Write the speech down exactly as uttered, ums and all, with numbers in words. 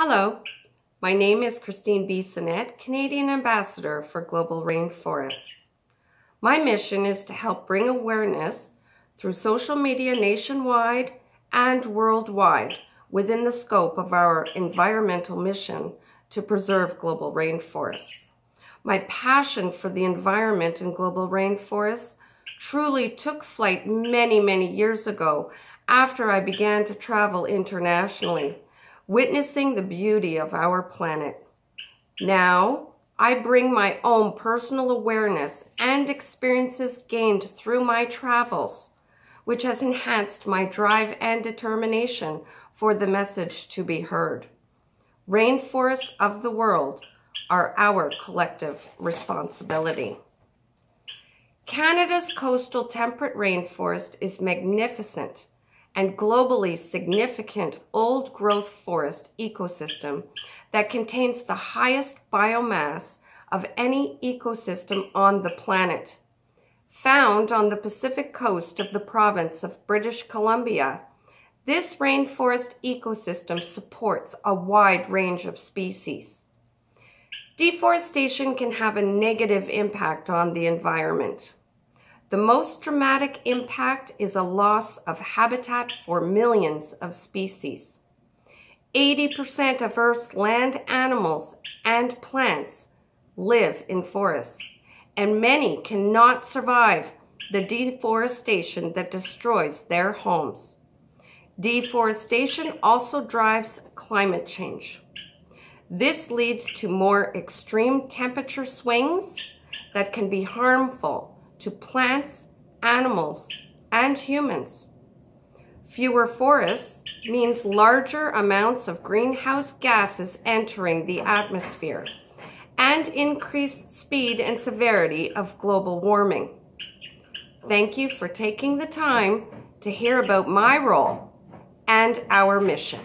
Hello, my name is Christine B. Bissonnette, Canadian Ambassador for Global Rainforests. My mission is to help bring awareness through social media nationwide and worldwide within the scope of our environmental mission to preserve global rainforests. My passion for the environment and global rainforests truly took flight many, many years ago after I began to travel internationally, witnessing the beauty of our planet. Now, I bring my own personal awareness and experiences gained through my travels, which has enhanced my drive and determination for the message to be heard. Rainforests of the world are our collective responsibility. Canada's coastal temperate rainforest is magnificent and globally significant old-growth forest ecosystem that contains the highest biomass of any ecosystem on the planet. Found on the Pacific coast of the province of British Columbia, this rainforest ecosystem supports a wide range of species. Deforestation can have a negative impact on the environment. The most dramatic impact is a loss of habitat for millions of species. eighty percent of Earth's land animals and plants live in forests, and many cannot survive the deforestation that destroys their homes. Deforestation also drives climate change. This leads to more extreme temperature swings that can be harmful to plants, animals, and humans. Fewer forests means larger amounts of greenhouse gases entering the atmosphere and increased speed and severity of global warming. Thank you for taking the time to hear about my role and our mission.